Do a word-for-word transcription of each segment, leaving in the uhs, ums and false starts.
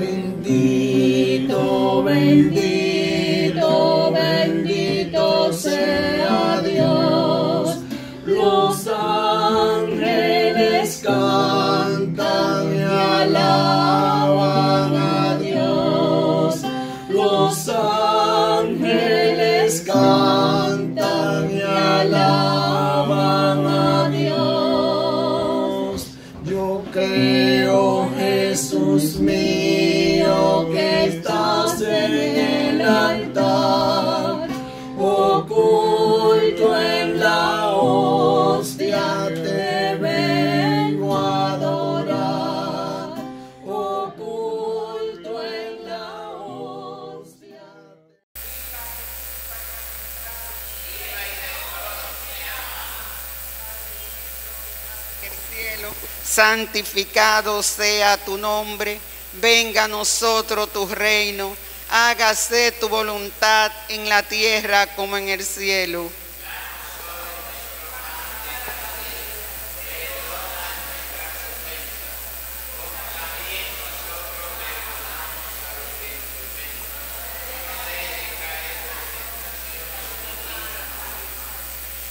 Bendito, bendito, bendito sea Dios. Los ángeles cantan y alaban a Dios. Los ángeles cantan y alaban a Dios. Yo creo, Jesús mío, que estás en el altar, oculto en la hostia, te vengo a adorar, oculto en la hostia. El cielo, santificado sea tu nombre. Venga a nosotros tu reino, hágase tu voluntad en la tierra como en el cielo.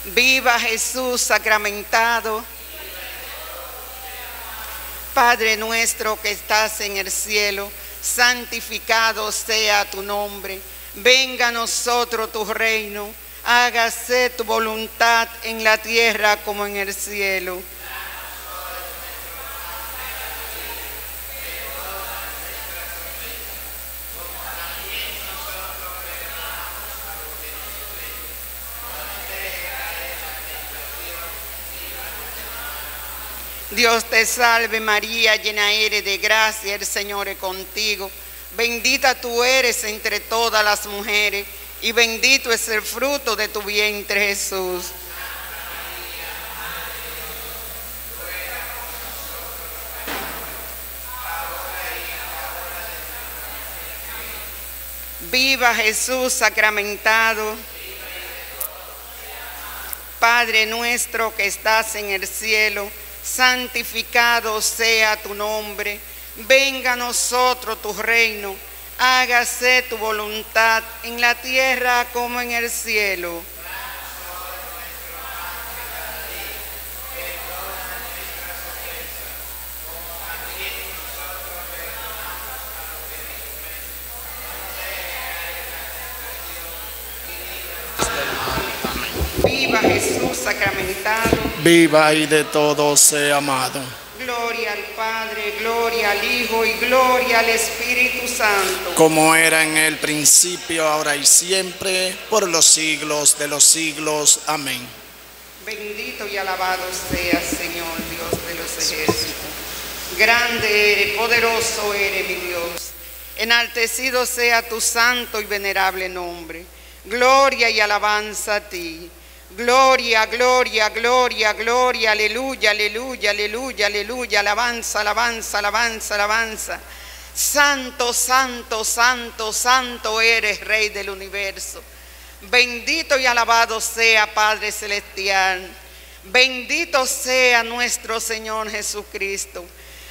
Viva Jesús sacramentado. Padre nuestro que estás en el cielo, santificado sea tu nombre. Venga a nosotros tu reino, hágase tu voluntad en la tierra como en el cielo. Dios te salve María, llena eres de gracia, el Señor es contigo. Bendita tú eres entre todas las mujeres, y bendito es el fruto de tu vientre, Jesús. Viva Jesús sacramentado. Padre nuestro que estás en el cielo, santificado sea tu nombre. Venga a nosotros tu reino, hágase tu voluntad en la tierra como en el cielo. Viva Jesús sacramentado. Viva y de todos sea amado. Gloria al Padre, gloria al Hijo y gloria al Espíritu Santo. Como era en el principio, ahora y siempre, por los siglos de los siglos. Amén. Bendito y alabado seas, Señor, Dios de los ejércitos. Grande eres, poderoso eres, mi Dios. Enaltecido sea tu santo y venerable nombre. Gloria y alabanza a ti. Gloria, gloria, gloria, gloria, aleluya, aleluya, aleluya, aleluya, alabanza, alabanza, alabanza, alabanza. Santo, santo, santo, santo eres, Rey del universo. Bendito y alabado sea, Padre celestial. Bendito sea nuestro Señor Jesucristo.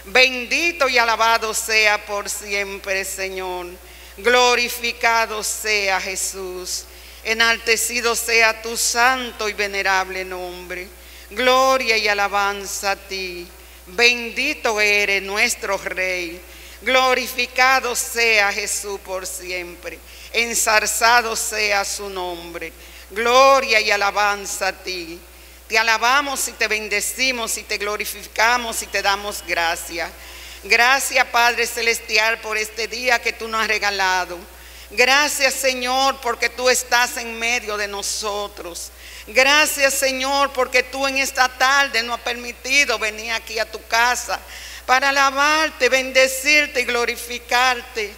Bendito y alabado sea por siempre, Señor. Glorificado sea Jesús. Enaltecido sea tu santo y venerable nombre. Gloria y alabanza a ti. Bendito eres nuestro Rey. Glorificado sea Jesús por siempre. Ensalzado sea su nombre. Gloria y alabanza a ti. Te alabamos y te bendecimos y te glorificamos y te damos gracias. Gracias, Padre celestial, por este día que tú nos has regalado. Gracias, Señor, porque tú estás en medio de nosotros. Gracias, Señor, porque tú en esta tarde nos has permitido venir aquí a tu casa para alabarte, bendecirte y glorificarte.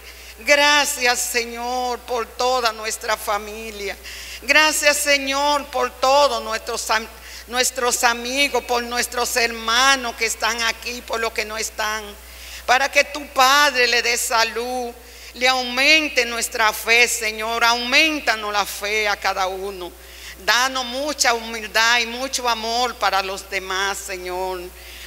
Gracias, Señor, por toda nuestra familia. Gracias, Señor, por todos nuestros santos, nuestros amigos, por nuestros hermanos que están aquí, por los que no están, para que tu Padre le dé salud, le aumente nuestra fe, Señor. Aumentanos la fe a cada uno, danos mucha humildad y mucho amor para los demás, Señor.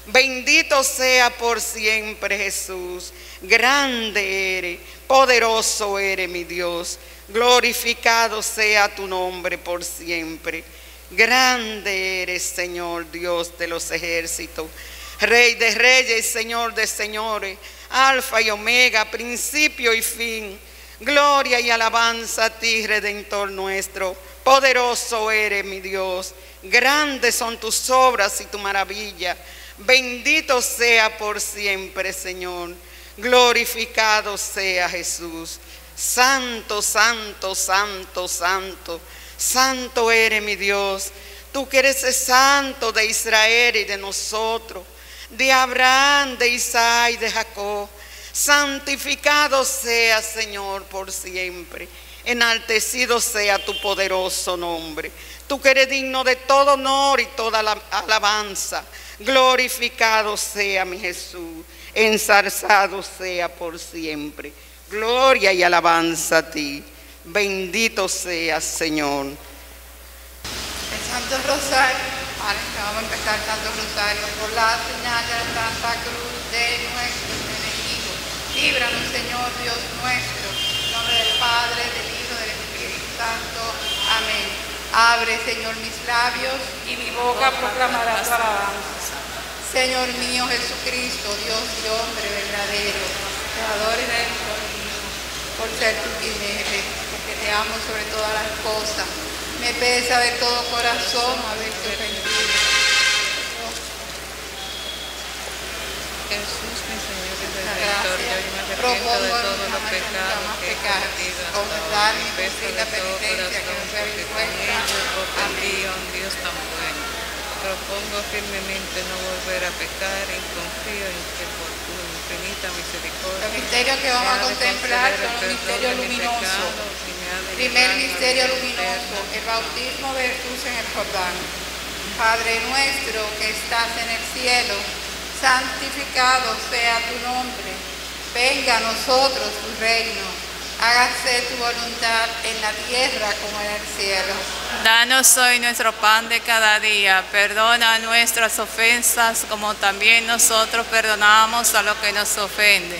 Bendito sea por siempre Jesús, grande eres, poderoso eres mi Dios, glorificado sea tu nombre por siempre. Grande eres, Señor, Dios de los ejércitos, Rey de reyes, Señor de señores, Alfa y Omega, principio y fin. Gloria y alabanza a ti, Redentor nuestro. Poderoso eres mi Dios, grandes son tus obras y tu maravilla. Bendito sea por siempre, Señor. Glorificado sea Jesús. Santo, santo, santo, santo, santo eres mi Dios. Tú que eres el santo de Israel y de nosotros, de Abraham, de Isaac y de Jacob. Santificado sea, Señor, por siempre. Enaltecido sea tu poderoso nombre. Tú que eres digno de todo honor y toda la alabanza. Glorificado sea mi Jesús. Ensalzado sea por siempre. Gloria y alabanza a ti. Bendito seas, Señor. El Santo Rosario, ahora que vamos a empezar el Santo Rosario, por la señal de la Santa Cruz de nuestros enemigos, líbranos, Señor Dios nuestro, en nombre del Padre, del Hijo, del Espíritu Santo. Amén. Abre, Señor, mis labios, y mi boca proclamará tu alabanza. Señor mío Jesucristo, Dios y hombre verdadero, Creador y Redentor mío, por ser tú quien eres, porque te amo sobre todas las cosas. Me pesa de todo corazón haberte ofendido. Jesús, mi Señor y Redentor, yo me arrepiento de todos los pecados que he cometido, confesar mi pecita penitencia que no sea impuesta a mí, un Dios tan bueno. Propongo firmemente no volver a pecar y confío en que por tu infinita misericordia. Los misterios que vamos a contemplar son los misterios luminosos. Primer misterio luminoso, el bautismo de Jesús en el Jordán. Padre nuestro que estás en el cielo, santificado sea tu nombre. Venga a nosotros tu reino. Hágase tu voluntad en la tierra como en el cielo. Danos hoy nuestro pan de cada día. Perdona nuestras ofensas como también nosotros perdonamos a los que nos ofenden.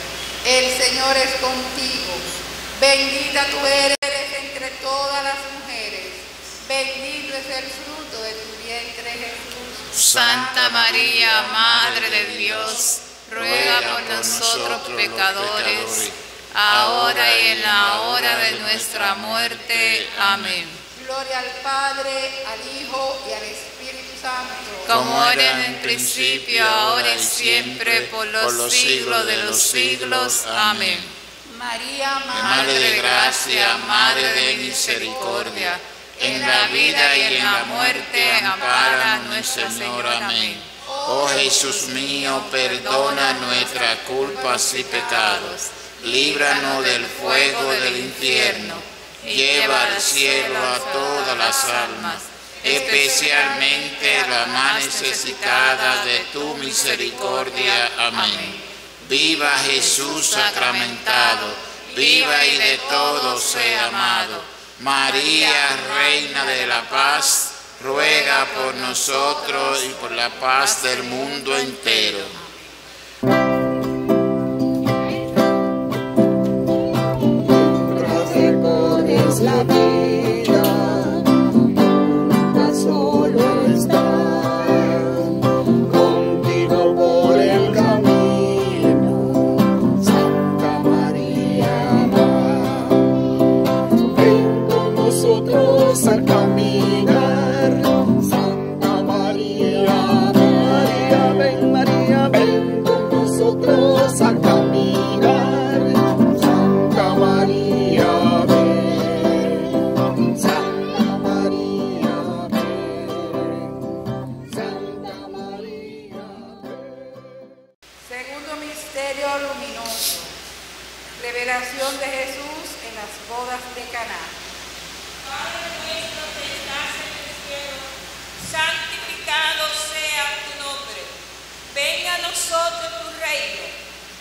el Señor es contigo. Bendita tú eres entre todas las mujeres, bendito es el fruto de tu vientre, Jesús. Santa María, Madre de Dios, ruega por nosotros pecadores, ahora y en la hora de nuestra muerte. Amén. Gloria al Padre, al Hijo y al Espíritu Santo, como era en el principio, ahora y siempre, por los siglos de los siglos. Amén. María, Madre de Gracia, Madre de Misericordia, en la vida y en la muerte, ampara a Nuestra Señora. Amén. Oh Jesús mío, perdona nuestras culpas y pecados, líbranos del fuego del infierno. Lleva al cielo a todas las almas, especialmente las más necesitadas de tu misericordia. Amén. Viva Jesús sacramentado, viva y de todos sea amado. María, Reina de la Paz, ruega por nosotros y por la paz del mundo entero. La vida nunca solo está, contigo por el camino, Santa María va. Ven con nosotros a caminar, Santa María, María, ven María, ven con nosotros a caminar, Santa María. Revelación de Jesús en las bodas de Caná. Padre nuestro que estás en el cielo, santificado sea tu nombre. Venga a nosotros tu reino.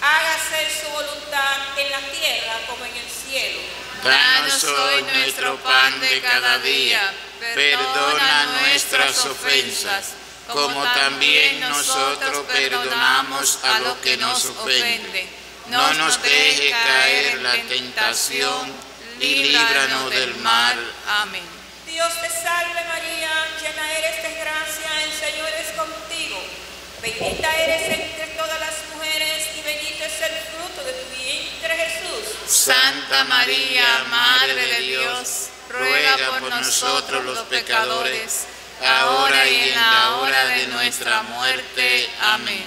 Hágase su voluntad en la tierra como en el cielo. Danos hoy nuestro pan de cada día. Perdona nuestras ofensas, como también nosotros perdonamos a los que nos ofenden. No nos dejes caer la tentación y líbranos del mal. Amén. Dios te salve María, llena eres de gracia, el Señor es contigo. Bendita eres entre todas las mujeres y bendito es el fruto de tu vientre, Jesús. Santa María, Madre de Dios, ruega por nosotros los pecadores, ahora y en la hora de nuestra muerte. Amén.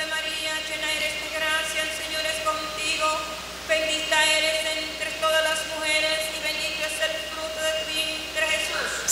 María, llena eres de gracia, el Señor es contigo. Bendita eres entre todas las mujeres y bendito es el fruto de tu vientre, Jesús.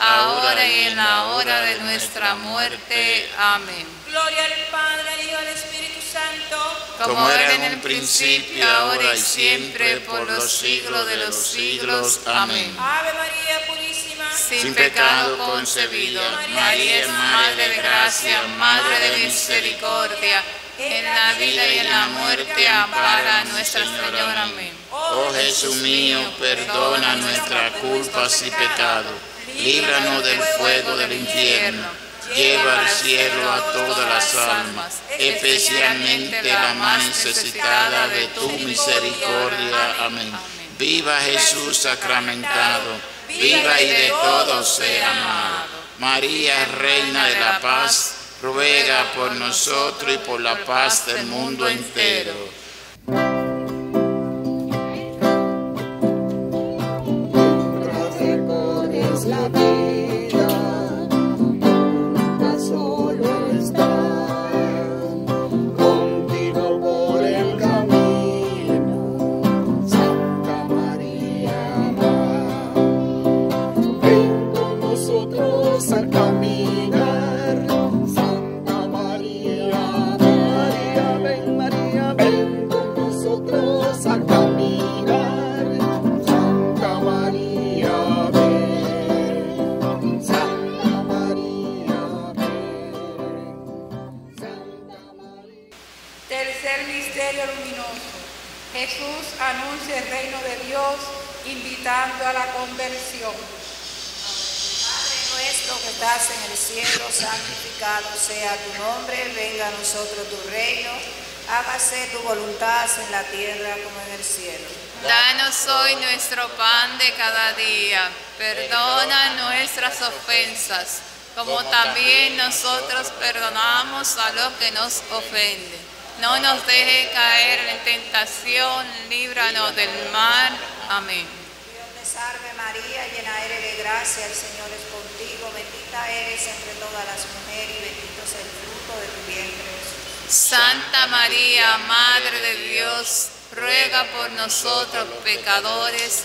ahora y en la hora de nuestra muerte. Amén. Gloria al Padre, al Hijo, al Espíritu Santo, como era en el principio, ahora y siempre, por los siglos de los siglos. Amén. Ave María purísima, sin pecado concebida. María es Madre de Gracia, Madre de Misericordia. En la vida y en la muerte, ampara a Nuestra Señora. Amén. Oh Jesús mío, perdona nuestras culpas y pecados. Líbranos del fuego del infierno, lleva al cielo a todas las almas, especialmente la más necesitada de tu misericordia. Amén. Viva Jesús sacramentado, viva y de todos sea amado. María, Reina de la Paz, ruega por nosotros y por la paz del mundo entero. La vida nunca solo está contigo por el camino, Santa María va. Ven con nosotros a caminar, Santa María, María, ven María, ven con nosotros a caminar, Santa María. Jesús anuncia el reino de Dios, invitando a la conversión. Padre nuestro que estás en el cielo, santificado sea tu nombre, venga a nosotros tu reino, hágase tu voluntad en la tierra como en el cielo. Danos hoy nuestro pan de cada día, perdona nuestras ofensas, como también nosotros perdonamos a los que nos ofenden. No nos dejes caer en tentación, líbranos del mal. Amén. Dios te salve María, llena eres de gracia, el Señor es contigo. Bendita eres entre todas las mujeres y bendito es el fruto de tu vientre, Jesús. Santa María, Madre de Dios, ruega por nosotros pecadores,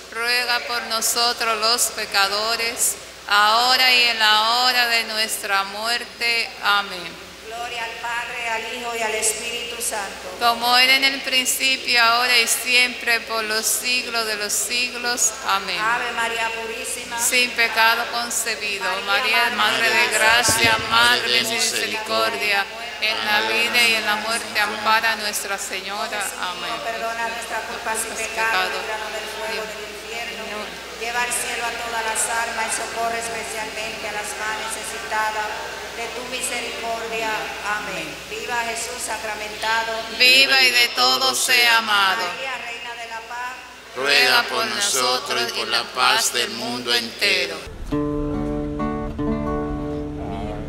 ruega por nosotros los pecadores, ahora y en la hora de nuestra muerte. Amén. Gloria al Padre, al Hijo y al Espíritu Santo. Como era en el principio, ahora y siempre, por los siglos de los siglos. Amén. Ave María Purísima, sin pecado concebido. María, María Madre de Gracia, Madre de Misericordia, en la vida y en la muerte, ampara a Nuestra Señora. Amén. Perdona nuestras culpas y pecados, líbranos del fuego del infierno. Lleva al cielo a todas las almas y socorre especialmente a las más necesitadas de tu misericordia. Amén. Viva Jesús sacramentado. Viva y de todos sea amado. María, Reina de la Paz, ruega por nosotros y por la paz del mundo entero.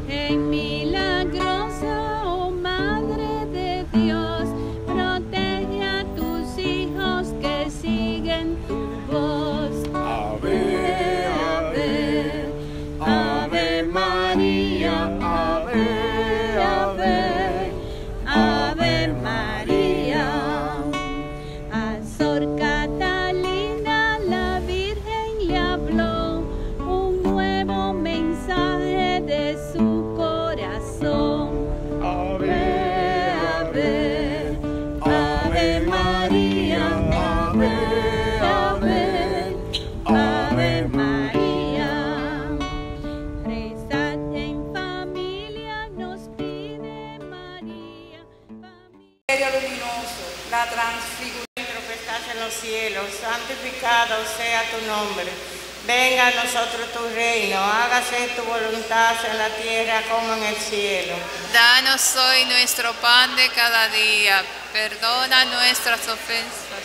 Virgen milagrosa, oh Madre de Dios, protege a tus hijos que siguen tu voz. Ave, ave, Ave María. Cielos, santificado sea tu nombre, venga a nosotros tu reino, hágase tu voluntad en la tierra como en el cielo. Danos hoy nuestro pan de cada día, perdona nuestras ofensas,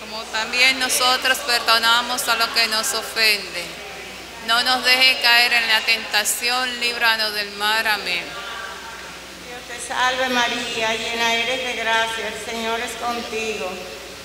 como también nosotros perdonamos a los que nos ofenden. No nos dejes caer en la tentación, líbranos del mal. Amén. Dios te salve María, llena eres de gracia, el Señor es contigo.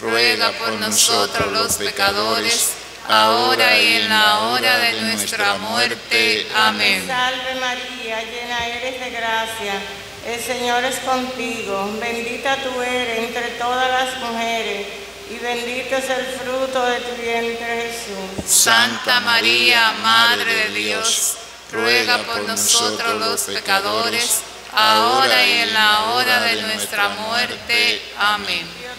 ruega por nosotros los pecadores, ahora y en la hora de nuestra muerte. Amén. Salve María, llena eres de gracia, el Señor es contigo. Bendita tú eres entre todas las mujeres, y bendito es el fruto de tu vientre, Jesús. Santa María, Madre de Dios, ruega por nosotros los pecadores, ahora y en la hora de nuestra muerte. Amén. Dios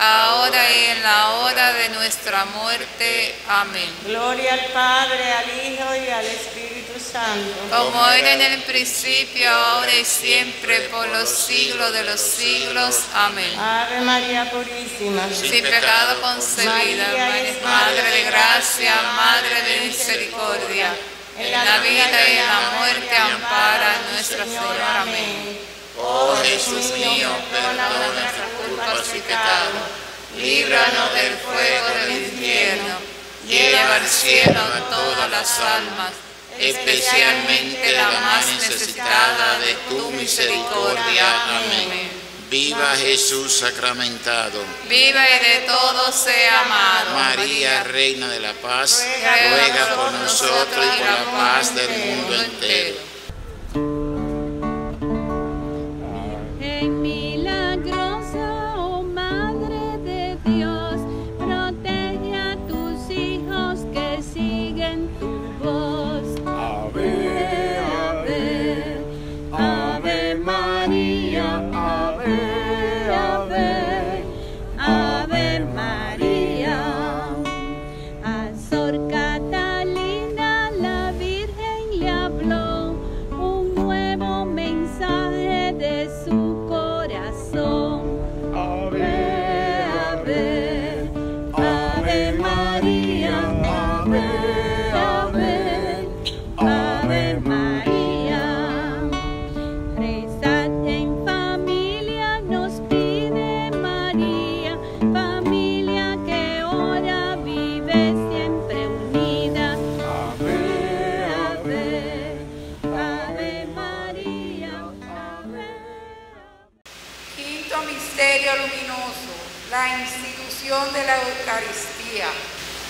ahora y en la hora de nuestra muerte. Amén. Gloria al Padre, al Hijo y al Espíritu Santo. Como era en el principio, ahora y siempre, por los siglos de los siglos. Amén. Ave María Purísima, sin pecado concebida, Madre de gracia, Madre de misericordia, en la vida y en la muerte ampara a Nuestra Señora. Amén. Oh Jesús mío, perdona nuestras culpas y pecados, líbranos del fuego del infierno, lleva al cielo a todas las almas, especialmente las más necesitadas de tu misericordia. Amén. Viva Jesús sacramentado, viva y de todos sea amado. María, Reina de la Paz, ruega por nosotros y por la paz del mundo entero.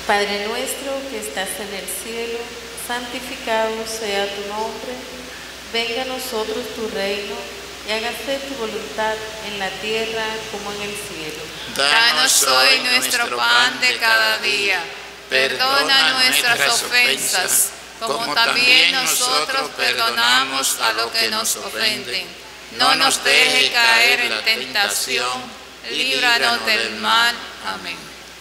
Padre nuestro que estás en el cielo, santificado sea tu nombre, venga a nosotros tu reino, y hágase tu voluntad en la tierra como en el cielo. Danos hoy nuestro pan de cada día. Perdona nuestras ofensas, como también nosotros perdonamos a los que nos ofenden. No nos dejes caer en tentación, líbranos del mal. Amén.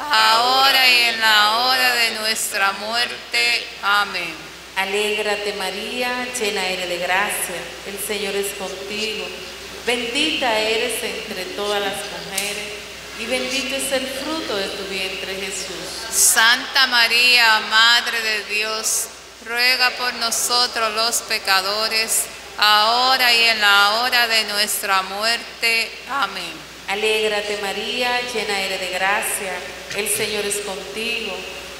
ahora y en la hora de nuestra muerte. Amén. Alégrate María, llena eres de gracia, el Señor es contigo, bendita eres entre todas las mujeres, y bendito es el fruto de tu vientre Jesús. Santa María, Madre de Dios, ruega por nosotros los pecadores, ahora y en la hora de nuestra muerte. Amén. Alégrate María, llena eres de gracia, el Señor es contigo, bendita eres entre todas las mujeres, y bendito es el fruto de tu vientre Jesús. Santa María, Madre de Dios, ruega por nosotros los pecadores, ahora y en la hora de nuestra muerte. Amén. Alégrate María, llena eres de gracia, el Señor es contigo,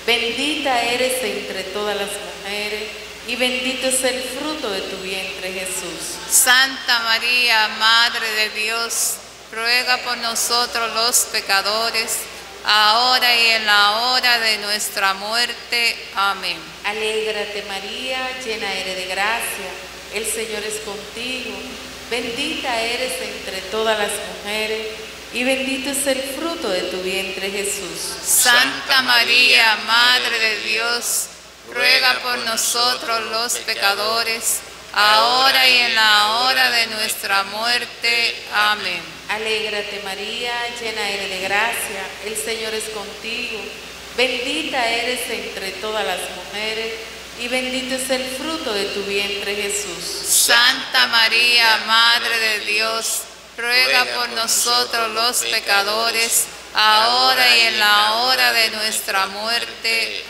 bendita eres entre todas las mujeres, y bendito es el fruto de tu vientre Jesús. Santa María, Madre de Dios, ruega por nosotros los pecadores, ahora y en la hora de nuestra muerte. Amén. Alégrate María, llena eres de gracia, el Señor es contigo, bendita eres entre todas las mujeres, y bendito es el fruto de tu vientre Jesús. Santa María, Madre de Dios, ruega por nosotros los pecadores, ahora y en la hora de nuestra muerte. Amén. Alégrate María, llena eres de gracia, el Señor es contigo, bendita eres entre todas las mujeres, y bendito es el fruto de tu vientre Jesús. Santa María, Madre de Dios, ruega por nosotros los pecadores, ahora y en la hora de nuestra muerte.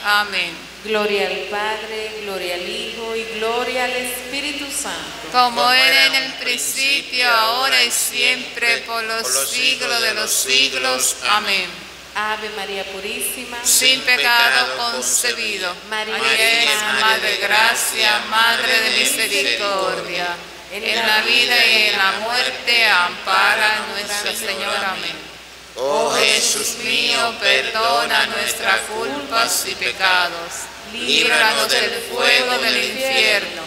Amén. Gloria al Padre, gloria al Hijo y gloria al Espíritu Santo. Como era en el principio, ahora y siempre, por los siglos de los siglos. Amén. Ave María Purísima, sin pecado concebido. María es Madre de Gracia, Madre de Misericordia. En la vida y en la muerte, ampara nuestra Señora. Amén. Oh Jesús mío, perdona nuestras culpas y pecados, líbranos del fuego del infierno,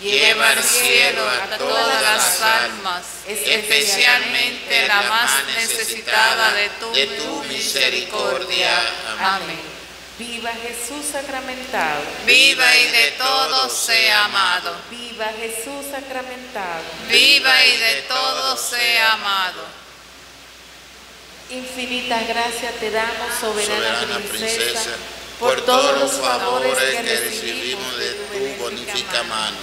lleva al cielo a todas las almas, especialmente la más necesitada de tu misericordia. Amén. Viva Jesús sacramentado. Viva y de todos sea amado. Viva Jesús sacramentado. Viva y de todos sea amado. Infinita gracia te damos, soberana, soberana princesa, princesa, por todos los favores que recibimos de tu bonifica mano.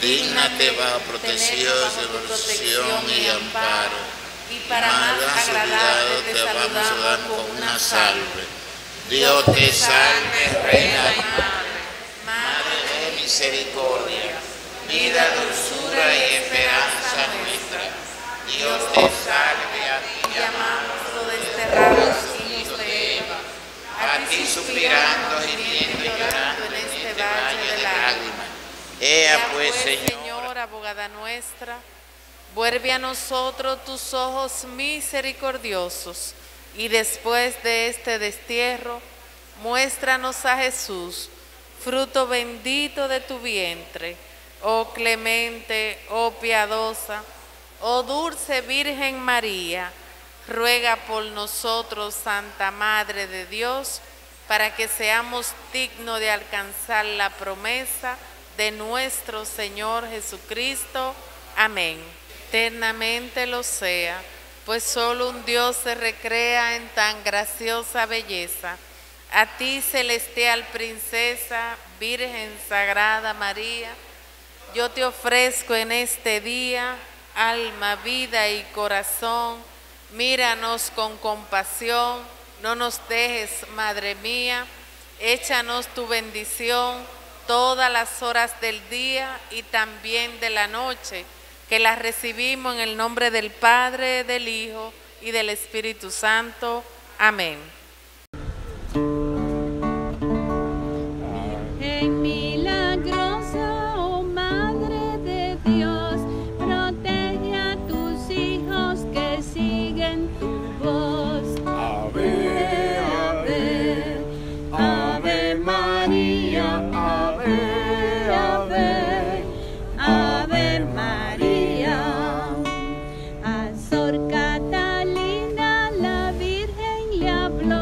Dígnate bajo protección, protección y amparo, y para más agradable te saludamos con una salve. Dios te salve, reina y madre, madre de misericordia, vida, dulzura y esperanza nuestra. Dios te salve, a ti amamos. A ti suspirando, gimiendo y llorando en este valle de lágrimas. Ea pues, Señor, abogada nuestra, vuelve a nosotros tus ojos misericordiosos, y después de este destierro, muéstranos a Jesús, fruto bendito de tu vientre. Oh clemente, oh piadosa, oh dulce Virgen María, ruega por nosotros, Santa Madre de Dios, para que seamos dignos de alcanzar la promesa de nuestro Señor Jesucristo. Amén. Eternamente lo sea, pues solo un Dios se recrea en tan graciosa belleza. A ti, celestial princesa, Virgen Sagrada María, yo te ofrezco en este día alma, vida y corazón. Míranos con compasión, no nos dejes, Madre mía, échanos tu bendición todas las horas del día y también de la noche, que las recibimos en el nombre del Padre, del Hijo y del Espíritu Santo. Amén. Virgen milagrosa, oh Madre de Dios, protege a tus hijos que siguen tu voz. Ave, ave, ave María, ave, ave, ave María. A Sor Catalina la Virgen le habló.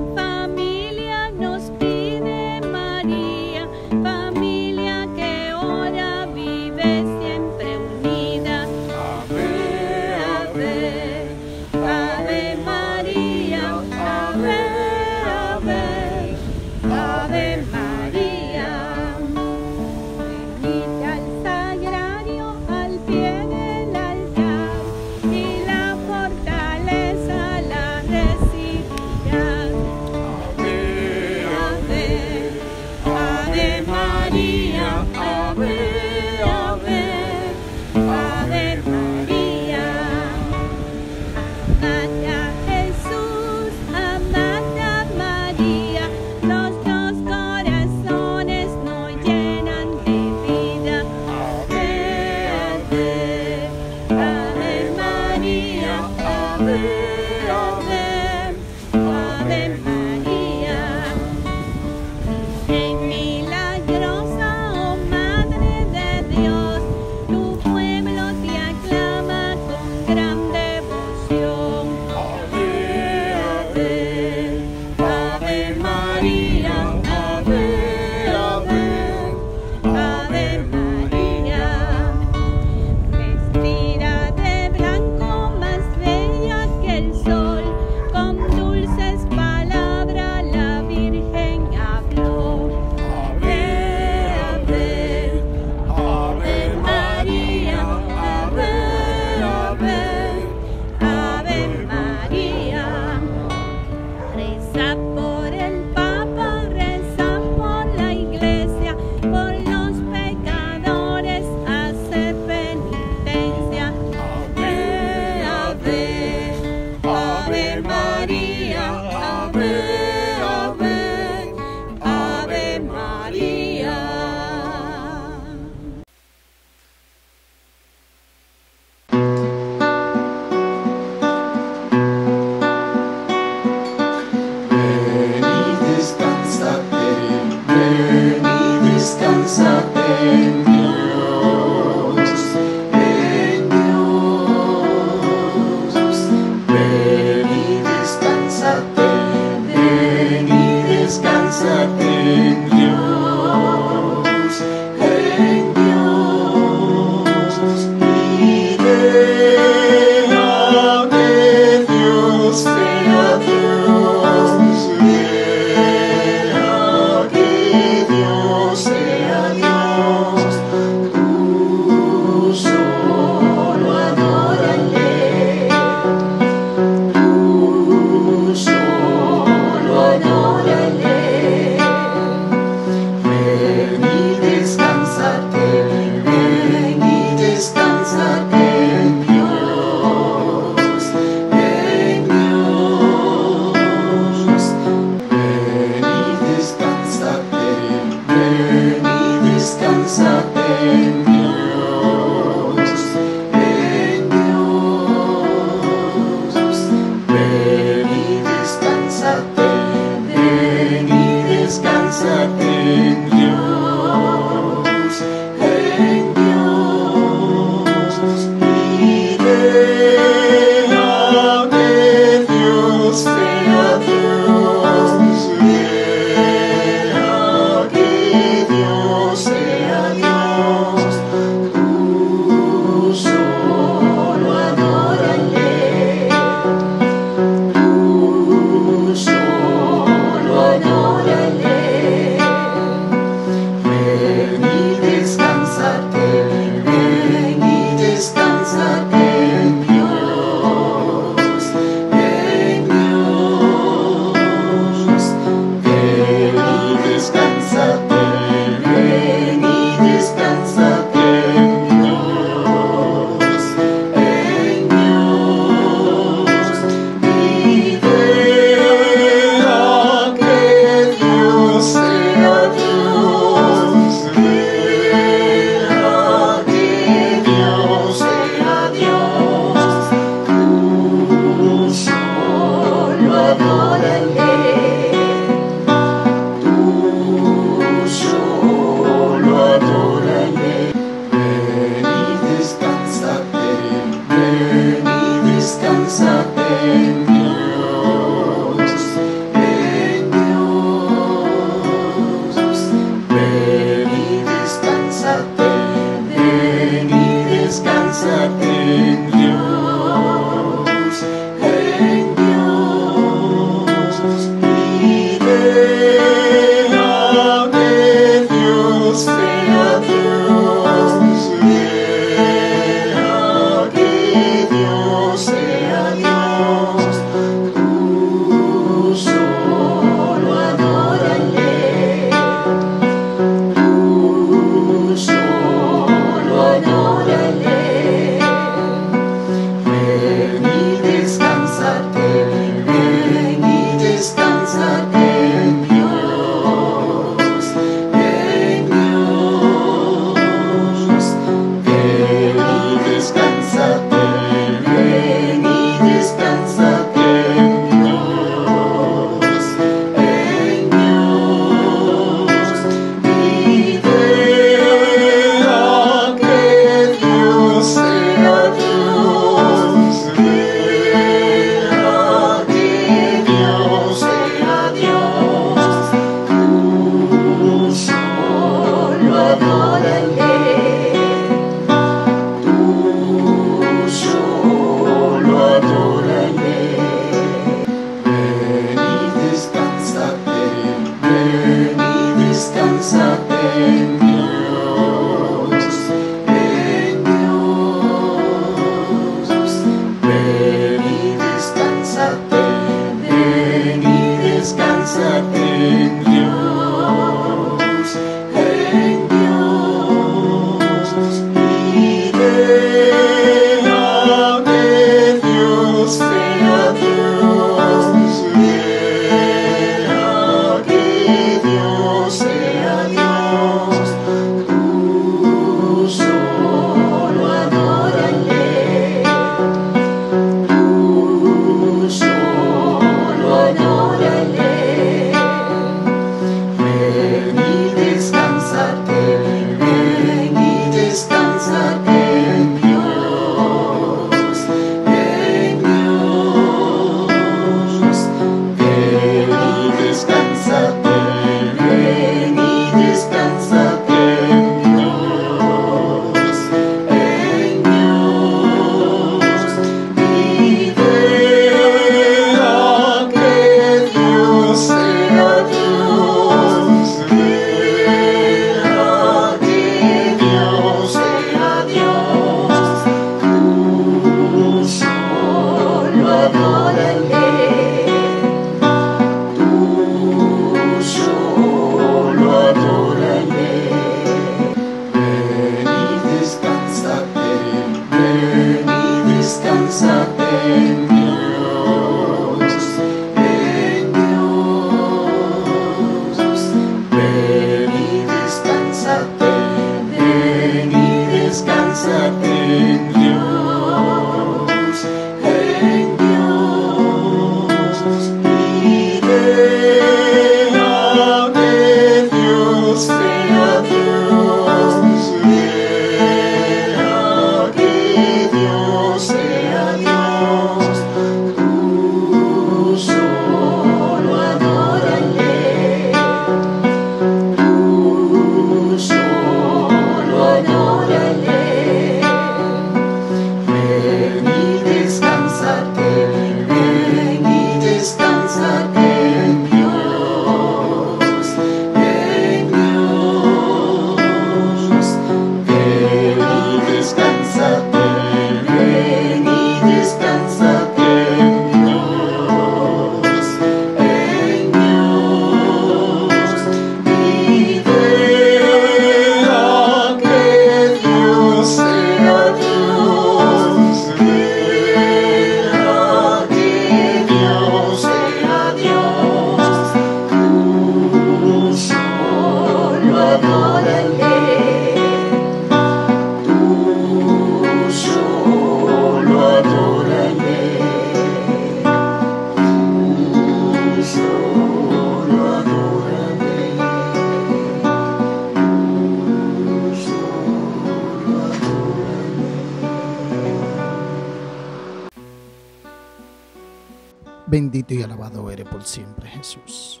Bendito y alabado eres por siempre, Jesús.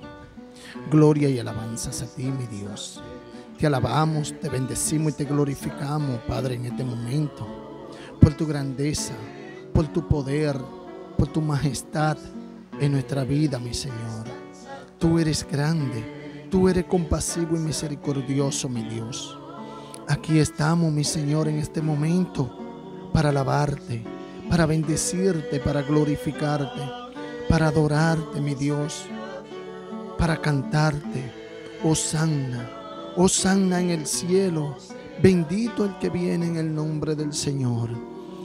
Gloria y alabanzas a ti, mi Dios. Te alabamos, te bendecimos y te glorificamos, Padre, en este momento. Por tu grandeza, por tu poder, por tu majestad en nuestra vida, mi Señor. Tú eres grande, tú eres compasivo y misericordioso, mi Dios. Aquí estamos, mi Señor, en este momento para alabarte, para bendecirte, para glorificarte, para adorarte, mi Dios, para cantarte. Hosanna, hosanna en el cielo, bendito el que viene en el nombre del Señor.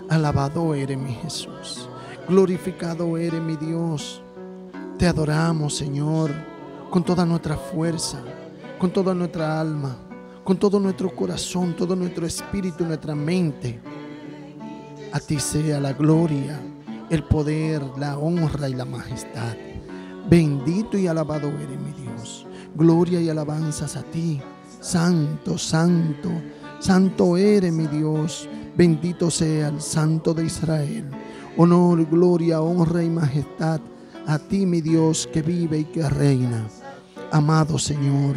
Alabado eres, mi Jesús, glorificado eres, mi Dios. Te adoramos, Señor, con toda nuestra fuerza, con toda nuestra alma, con todo nuestro corazón, todo nuestro espíritu, nuestra mente. A ti sea la gloria, el poder, la honra y la majestad. Bendito y alabado eres, mi Dios. Gloria y alabanzas a ti. Santo, santo, santo eres, mi Dios. Bendito sea el Santo de Israel. Honor, gloria, honra y majestad a ti, mi Dios, que vive y que reina. Amado Señor,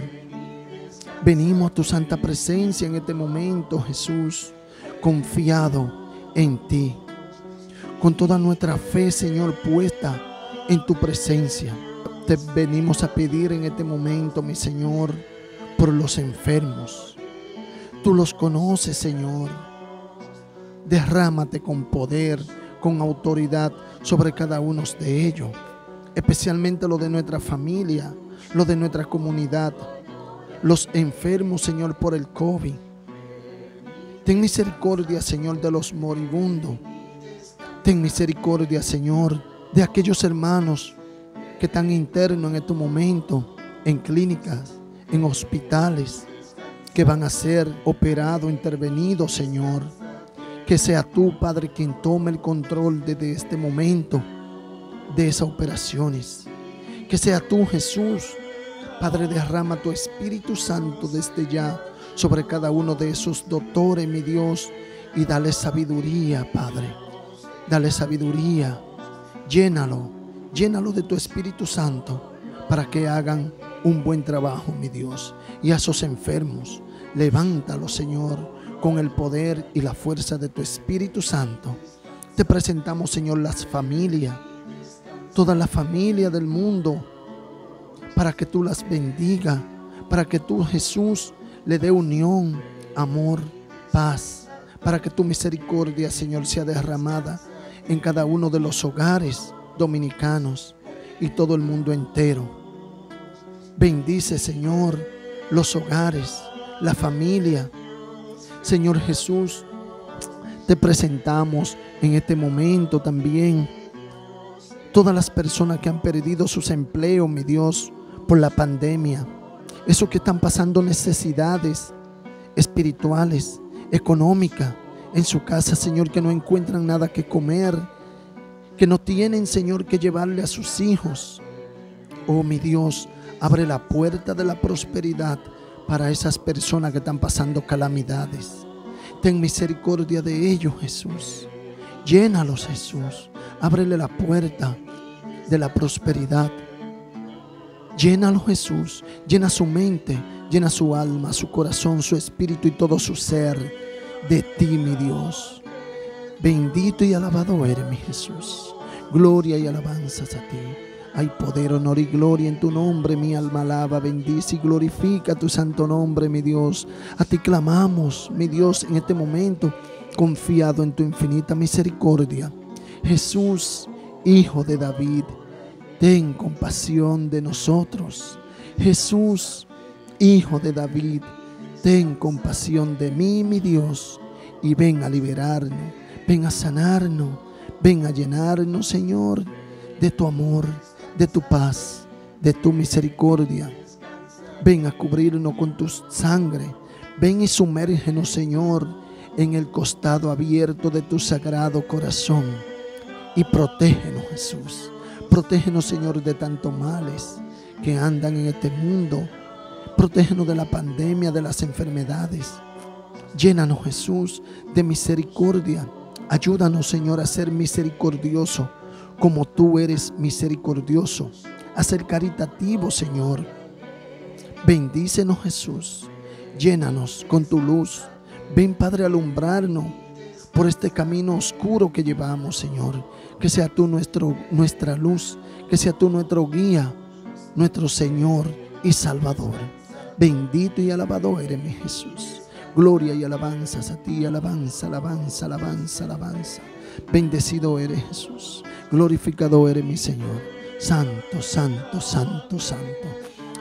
venimos a tu santa presencia en este momento, Jesús, confiado en ti, con toda nuestra fe, Señor, puesta en tu presencia. Te venimos a pedir en este momento, mi Señor, por los enfermos. Tú los conoces, Señor. Derrámate con poder, con autoridad sobre cada uno de ellos, especialmente lo de nuestra familia, lo de nuestra comunidad, los enfermos, Señor, por el COVID. Ten misericordia, Señor, de los moribundos. Ten misericordia, Señor, de aquellos hermanos que están internos en este momento, en clínicas, en hospitales, que van a ser operados, intervenidos, Señor. Que sea tú, Padre, quien tome el control desde este momento de esas operaciones. Que sea tú, Jesús. Padre, derrama tu Espíritu Santo desde ya sobre cada uno de esos doctores, mi Dios, y dale sabiduría, Padre. Dale sabiduría. Llénalo, llénalo de tu Espíritu Santo para que hagan un buen trabajo, mi Dios. Y a esos enfermos, levántalo, Señor, con el poder y la fuerza de tu Espíritu Santo. Te presentamos, Señor, las familias, toda la familia del mundo, para que tú las bendiga, para que tú, Jesús, le dé unión, amor, paz, para que tu misericordia, Señor, sea derramada en cada uno de los hogares dominicanos y todo el mundo entero. Bendice, Señor, los hogares, la familia. Señor Jesús, te presentamos en este momento también todas las personas que han perdido sus empleos, mi Dios, por la pandemia. Esos que están pasando necesidades espirituales, económicas, en su casa, Señor, que no encuentran nada que comer, que no tienen, Señor, que llevarle a sus hijos. Oh, mi Dios, abre la puerta de la prosperidad para esas personas que están pasando calamidades. Ten misericordia de ellos, Jesús. Llénalos, Jesús. Ábrele la puerta de la prosperidad. Llénalo, Jesús. Llena su mente, llena su alma, su corazón, su espíritu y todo su ser de ti, mi Dios. Bendito y alabado eres, mi Jesús. Gloria y alabanzas a ti. Hay poder, honor y gloria en tu nombre. Mi alma alaba, bendice y glorifica tu santo nombre, mi Dios. A ti clamamos, mi Dios, en este momento, confiado en tu infinita misericordia. Jesús, Hijo de David, ten compasión de nosotros. Jesús, Hijo de David, ten compasión de mí, mi Dios, y ven a liberarnos, ven a sanarnos, ven a llenarnos, Señor, de tu amor, de tu paz, de tu misericordia. Ven a cubrirnos con tu sangre. Ven y sumérgenos, Señor, en el costado abierto de tu sagrado corazón. Y protégenos, Jesús. Protégenos, Señor, de tantos males que andan en este mundo. Protégenos de la pandemia, de las enfermedades. Llénanos, Jesús, de misericordia. Ayúdanos, Señor, a ser misericordiosos como tú eres misericordioso, a ser caritativo, Señor. Bendícenos, Jesús. Llénanos con tu luz. Ven, Padre, a alumbrarnos por este camino oscuro que llevamos, Señor. Que sea tú nuestro, nuestra luz, que sea tú nuestro guía, nuestro Señor y Salvador. Bendito y alabado eres, mi Jesús. Gloria y alabanzas a ti, alabanza, alabanza, alabanza, alabanza. Bendecido eres, Jesús. Glorificado eres, mi Señor. Santo, santo, santo, santo.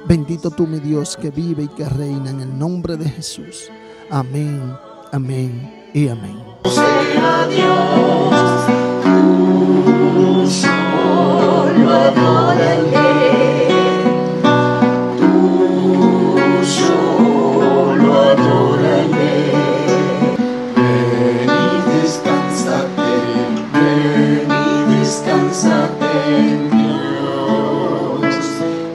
Bendito tú, mi Dios, que vive y que reina, en el nombre de Jesús. Amén, amén y amén. Sea Dios, tú solo adórale, tú solo adórale. Descansate en Dios,